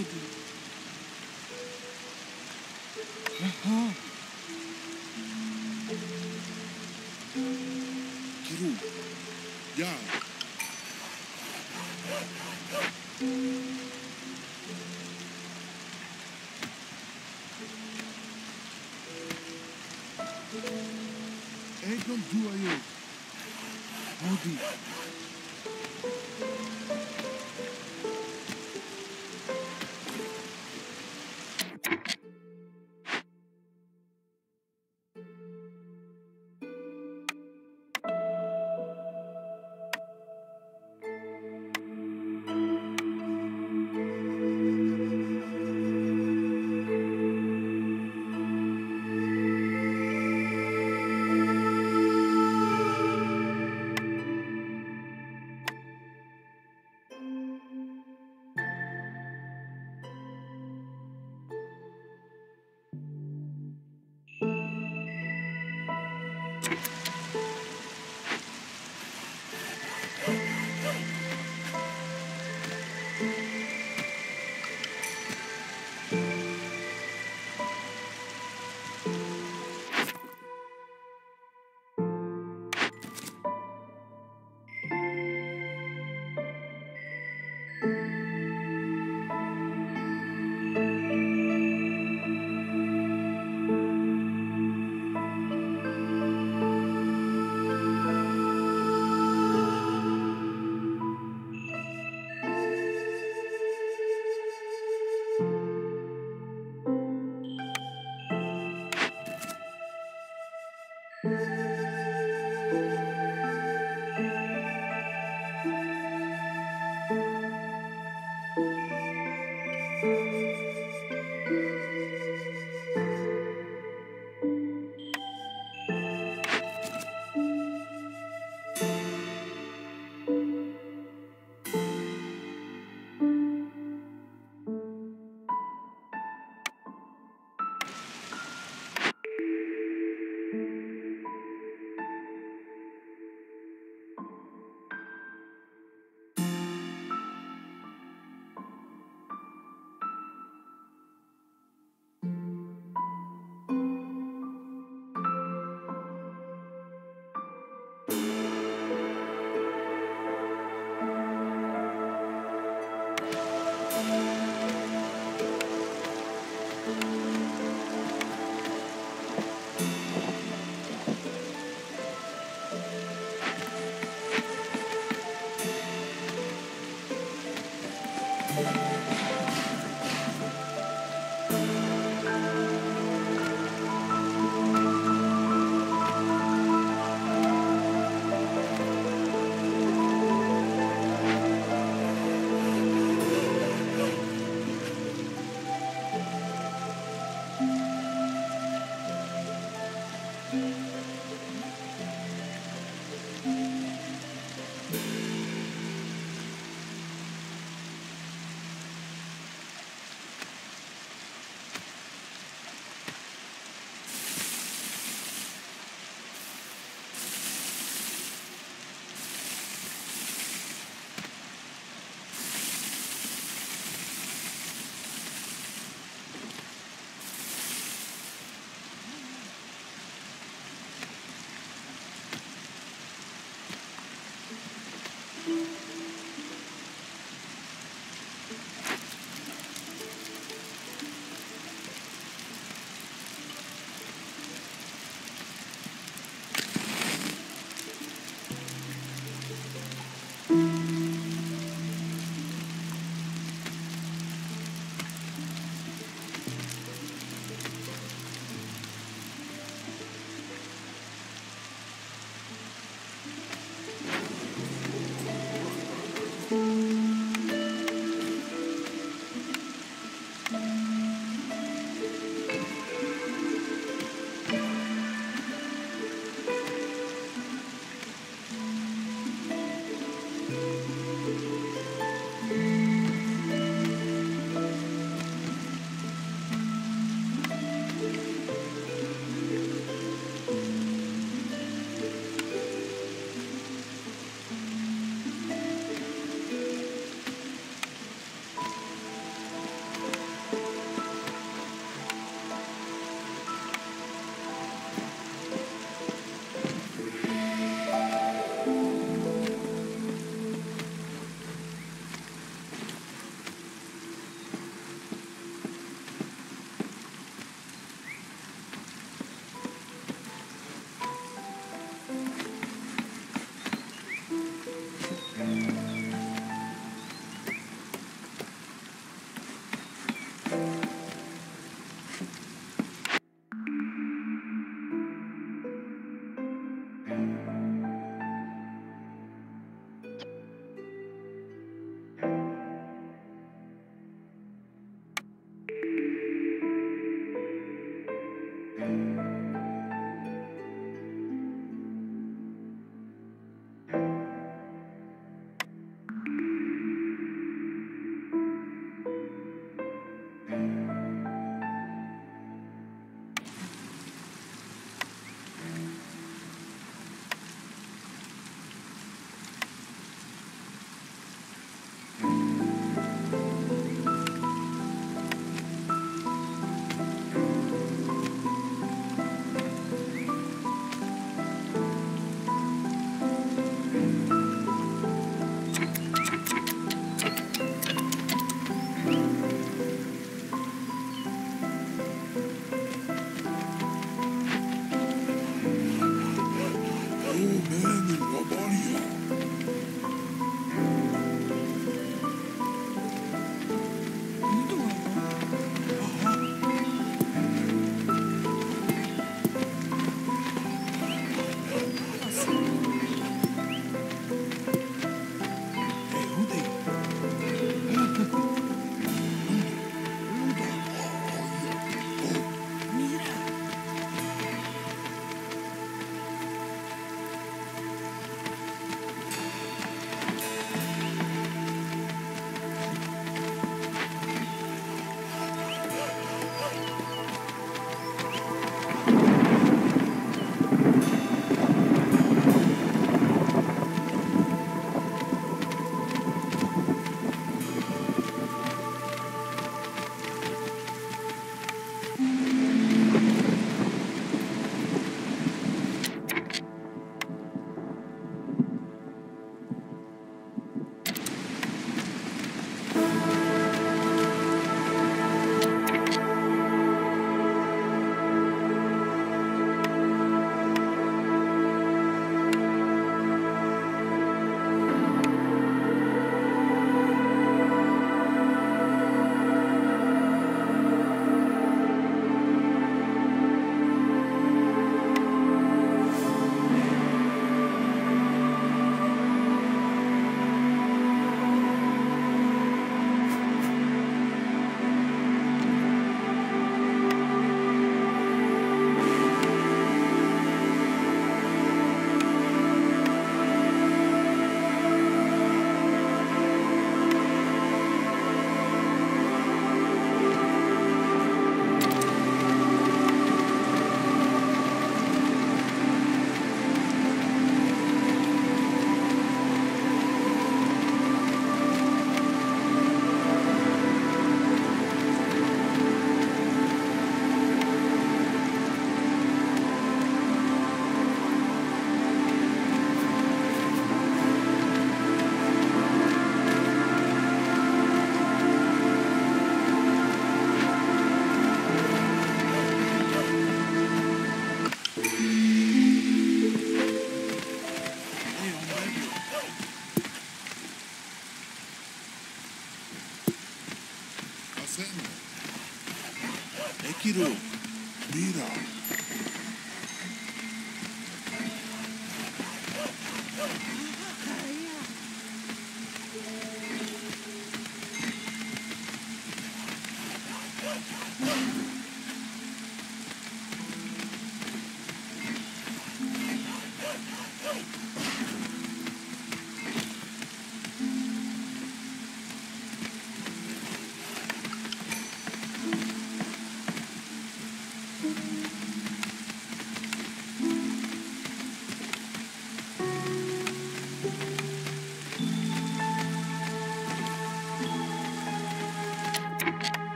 opportunity. Kiru. Yeah. Ekdom do ayo. Modi.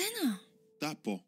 σένα. Τα πω.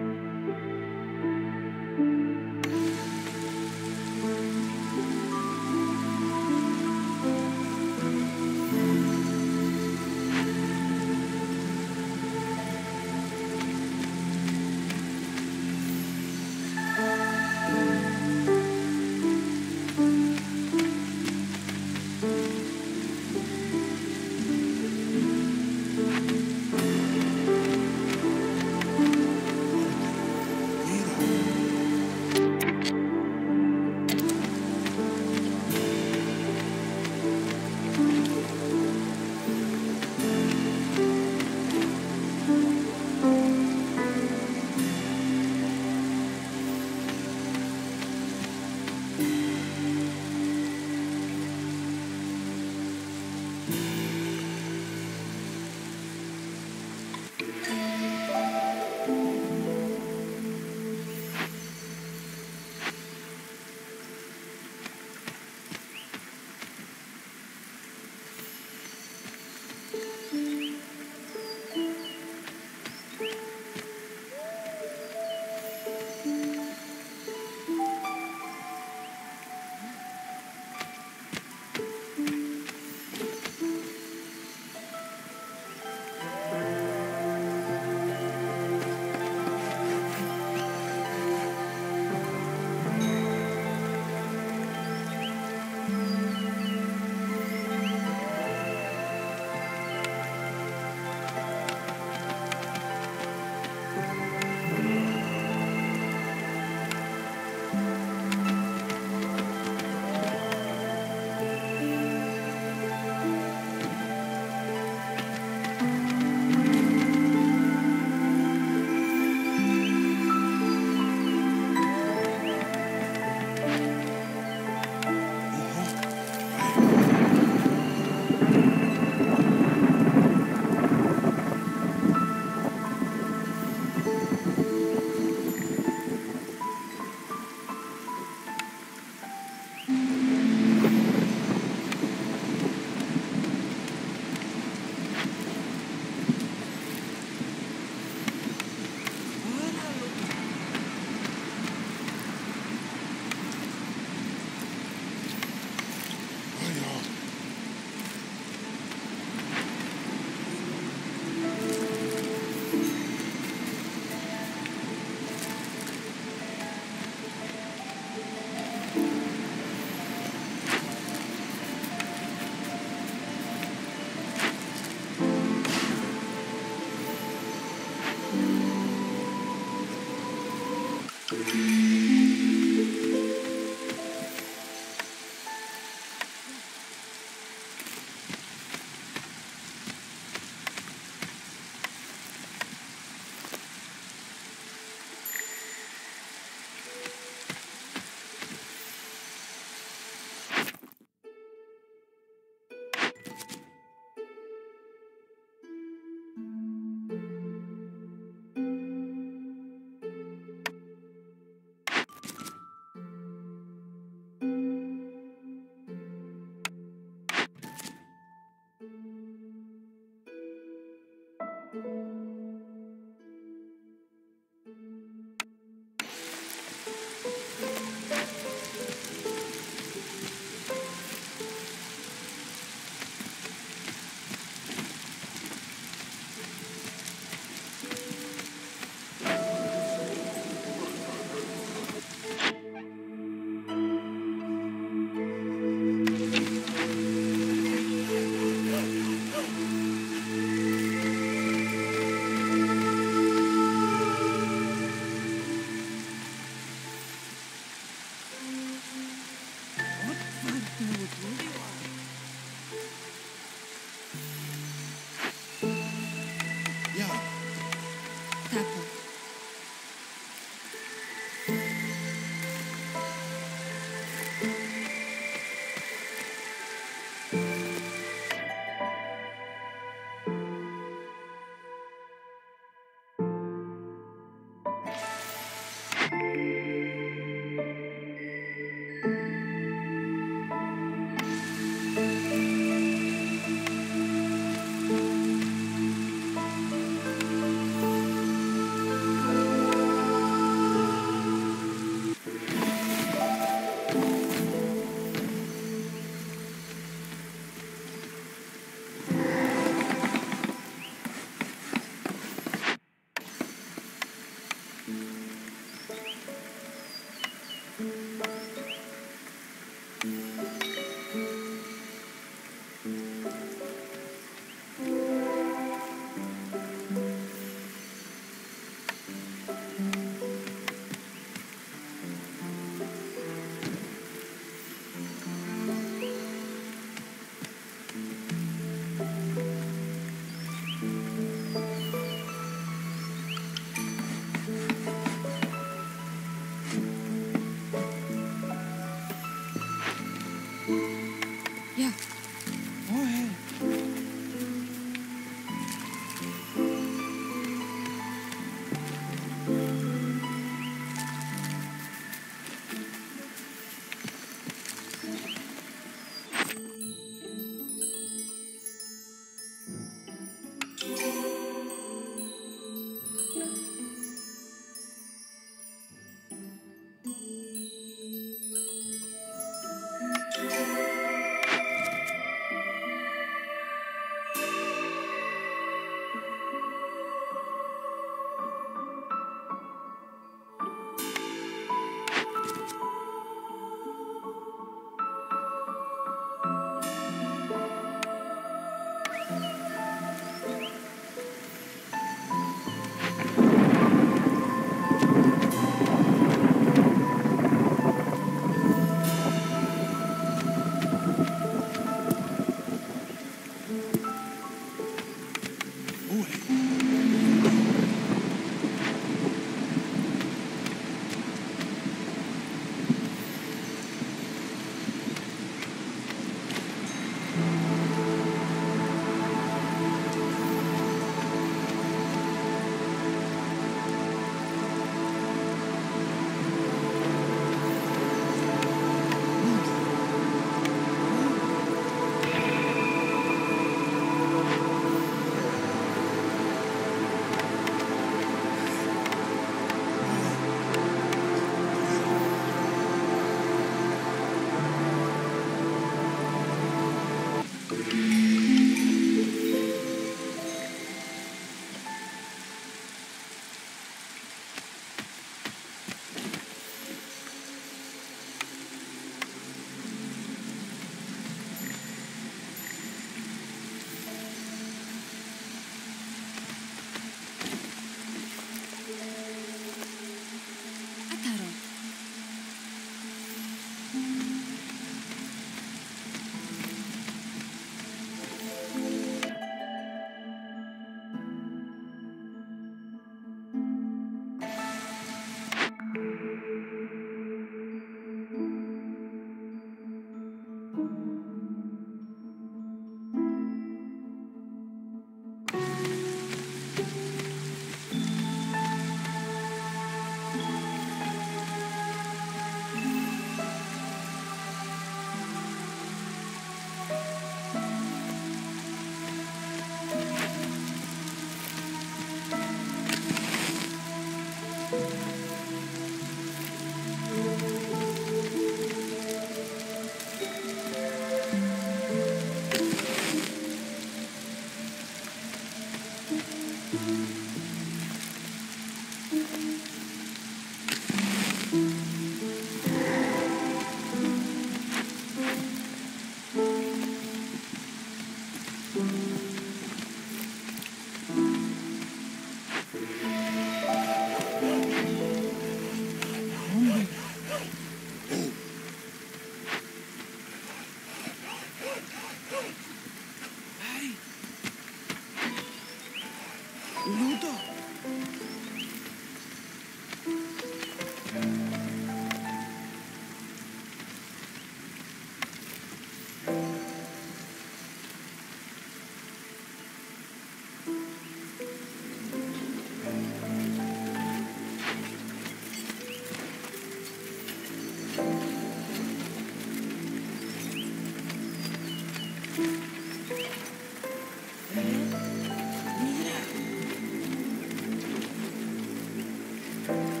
Mira.